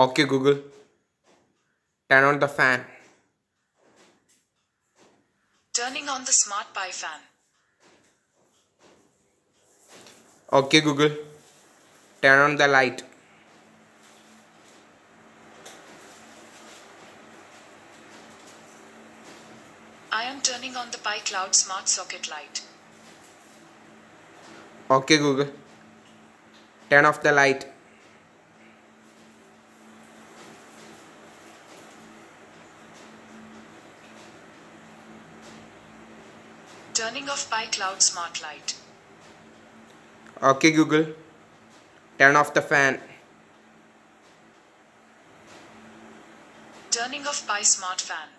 Okay, Google, turn on the fan. Turning on the smart pie fan. Okay, Google, turn on the light. I am turning on the PiCloud smart socket light. Okay, Google, turn off the light. Turning off PiCloud smart light. Okay, Google, turn off the fan. Turning off Pi smart fan.